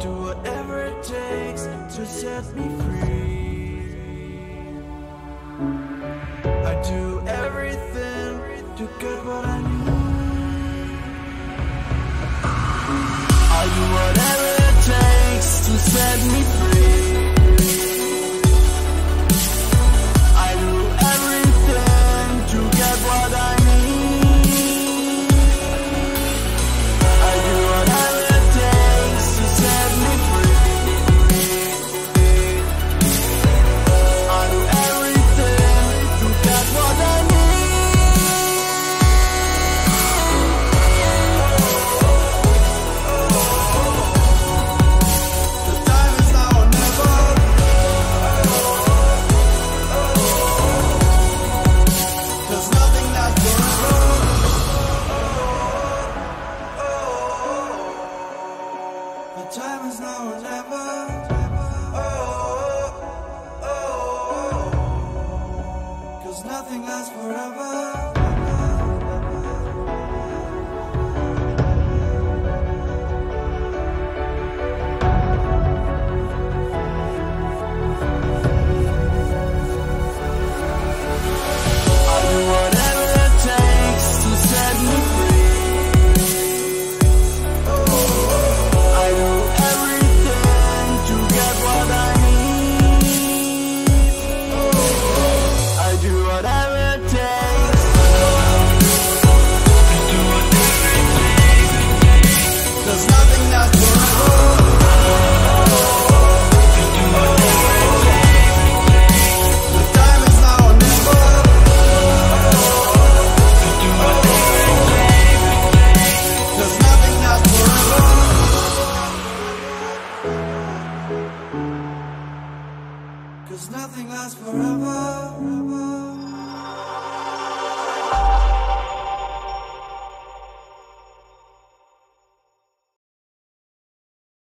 do whatever it takes to set me free. I do everything to get what I need. I do whatever it takes to set me free. Nothing lasts forever.